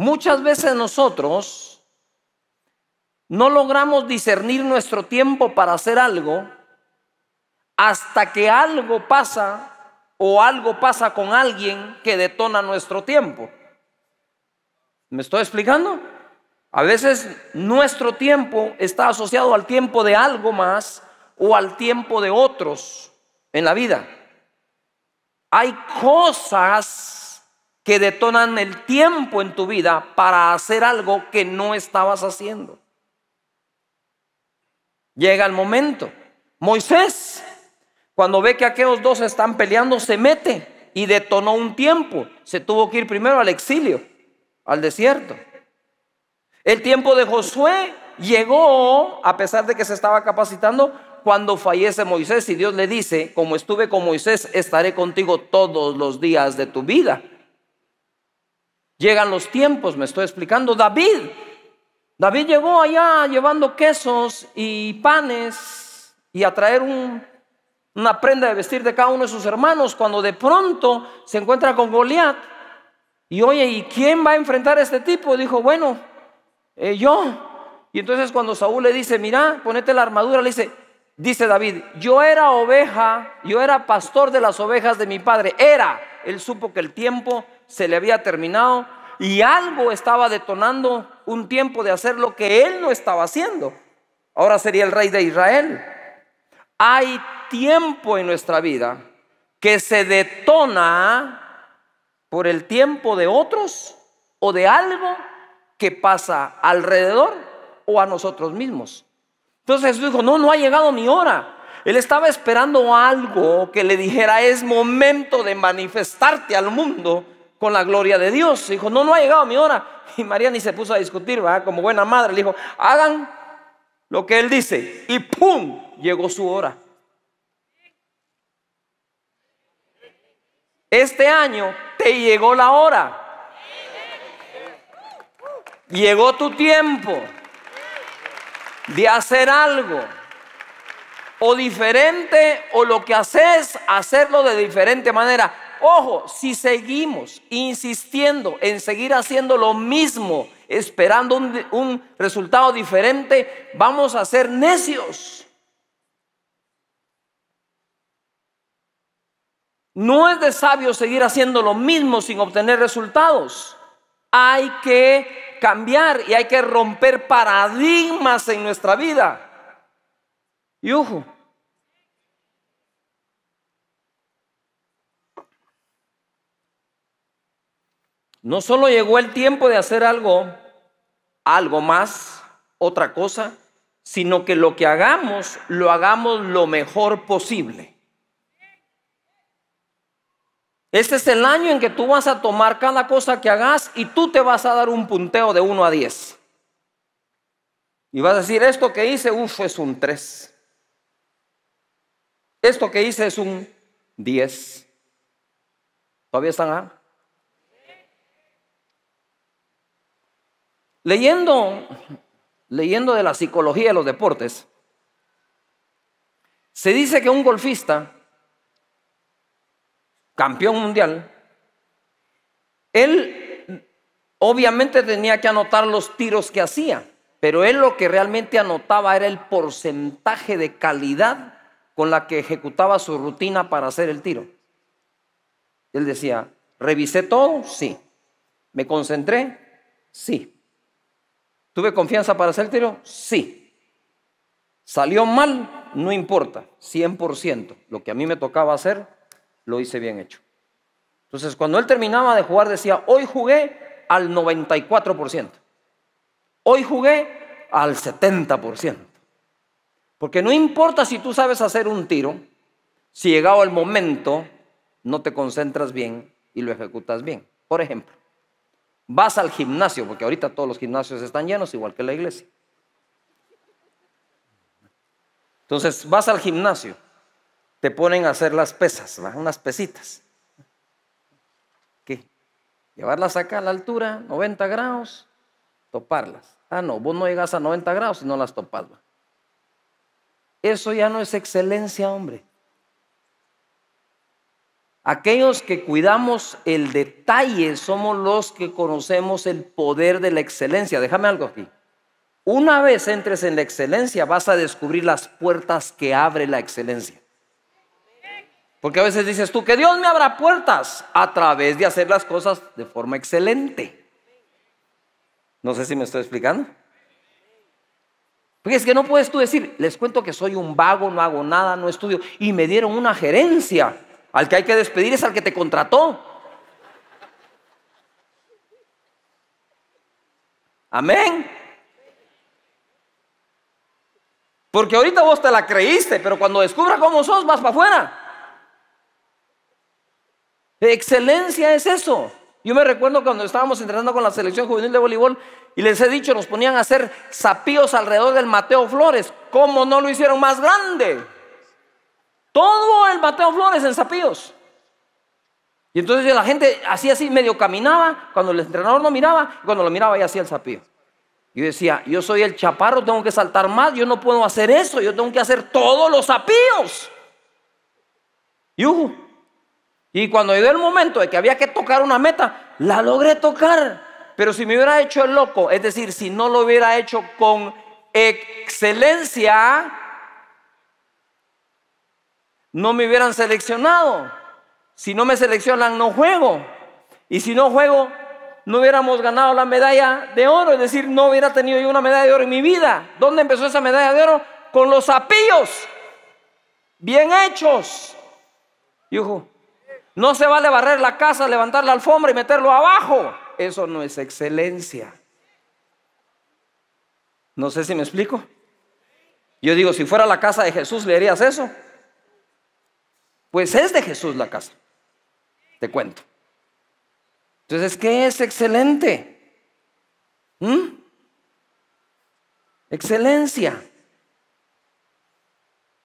Muchas veces nosotros no logramos discernir nuestro tiempo para hacer algo hasta que algo pasa o algo pasa con alguien que detona nuestro tiempo. ¿Me estoy explicando? A veces nuestro tiempo está asociado al tiempo de algo más o al tiempo de otros en la vida. Hay cosas que detonan el tiempo en tu vida para hacer algo que no estabas haciendo. Llega el momento. Moisés, cuando ve que aquellos dos están peleando, se mete y detonó un tiempo. Se tuvo que ir primero al exilio, al desierto. El tiempo de Josué llegó, a pesar de que se estaba capacitando, cuando fallece Moisés y Dios le dice: como estuve con Moisés, estaré contigo todos los días de tu vida. Llegan los tiempos, me estoy explicando. David llegó allá llevando quesos y panes y a traer una prenda de vestir de cada uno de sus hermanos, cuando de pronto se encuentra con Goliat. Y oye, ¿y quién va a enfrentar a este tipo? Dijo: bueno, yo. Y entonces cuando Saúl le dice: mira, ponete la armadura, le dice David: yo era pastor de las ovejas de mi padre. Él supo que el tiempo se le había terminado y algo estaba detonando un tiempo de hacer lo que él no estaba haciendo. Ahora sería el rey de Israel. Hay tiempo en nuestra vida que se detona por el tiempo de otros o de algo que pasa alrededor o a nosotros mismos. Entonces Jesús dijo: no ha llegado mi hora. Él estaba esperando algo que le dijera: es momento de manifestarte al mundo con la gloria de Dios. Dijo: no ha llegado mi hora. Y María ni se puso a discutir, ¿verdad? Como buena madre le dijo: hagan lo que él dice. Y ¡pum!, llegó su hora. Este año te llegó la hora. Llegó tu tiempo de hacer algo, o diferente, o lo que haces, hacerlo de diferente manera. Ojo, si seguimos insistiendo en seguir haciendo lo mismo, esperando un resultado diferente, vamos a ser necios. No es de sabio seguir haciendo lo mismo sin obtener resultados. Hay que cambiar y hay que romper paradigmas en nuestra vida. Y ojo, no solo llegó el tiempo de hacer algo más, otra cosa, sino que lo que hagamos, lo hagamos lo mejor posible. Este es el año en que tú vas a tomar cada cosa que hagas y tú te vas a dar un punteo de 1 a 10. Y vas a decir: esto que hice, es un 3. Esto que hice es un 10. ¿Todavía están ahí? Leyendo de la psicología de los deportes, se dice que un golfista campeón mundial, él obviamente tenía que anotar los tiros que hacía, pero él lo que realmente anotaba era el porcentaje de calidad con la que ejecutaba su rutina para hacer el tiro. Él decía: revisé todo, sí. Me concentré, sí. Tuve confianza para hacer el tiro, sí. Salió mal, no importa, 100%. Lo que a mí me tocaba hacer, lo hice bien hecho. Entonces, cuando él terminaba de jugar, decía: hoy jugué al 94%. Hoy jugué al 70%. Porque no importa si tú sabes hacer un tiro, si llegado el momento no te concentras bien y lo ejecutas bien. Por ejemplo, vas al gimnasio, porque ahorita todos los gimnasios están llenos, igual que la iglesia. Entonces, vas al gimnasio. Te ponen a hacer las pesas, ¿va? Unas pesitas. ¿Qué? Llevarlas acá a la altura, 90 grados, toparlas. Ah, no, vos no llegas a 90 grados si no las topas, ¿va? Eso ya no es excelencia, hombre. Aquellos que cuidamos el detalle somos los que conocemos el poder de la excelencia. Déjame algo aquí. Una vez entres en la excelencia, vas a descubrir las puertas que abre la excelencia. Porque a veces dices tú, que Dios me abra puertas a través de hacer las cosas de forma excelente. No sé si me estoy explicando. Porque es que no puedes tú decir, les cuento que soy un vago, no hago nada, no estudio, y me dieron una gerencia. Al que hay que despedir es al que te contrató. Amén. Porque ahorita vos te la creíste, pero cuando descubras cómo sos, vas para afuera. Excelencia es eso. Yo me recuerdo cuando estábamos entrenando con la selección juvenil de voleibol y les he dicho, nos ponían a hacer sapíos alrededor del Mateo Flores. ¿Cómo no lo hicieron más grande? Todo el Mateo Flores en sapíos. Y entonces la gente hacía así, medio caminaba, cuando el entrenador no miraba, cuando lo miraba ya hacía el sapío. Yo decía, yo soy el chaparro, tengo que saltar más, yo no puedo hacer eso, yo tengo que hacer todos los sapíos. Y cuando llegó el momento de que había que tocar una meta, la logré tocar. Pero si me hubiera hecho el loco, es decir, si no lo hubiera hecho con excelencia, no me hubieran seleccionado. Si no me seleccionan, no juego. Y si no juego, no hubiéramos ganado la medalla de oro. Es decir, no hubiera tenido yo una medalla de oro en mi vida. ¿Dónde empezó esa medalla de oro? Con los sapillos bien hechos. Y ojo, no se vale barrer la casa, levantar la alfombra y meterlo abajo. Eso no es excelencia. No sé si me explico. Yo digo, si fuera la casa de Jesús, ¿le harías eso? Pues es de Jesús la casa. Te cuento. Entonces, ¿qué es excelente? Excelencia.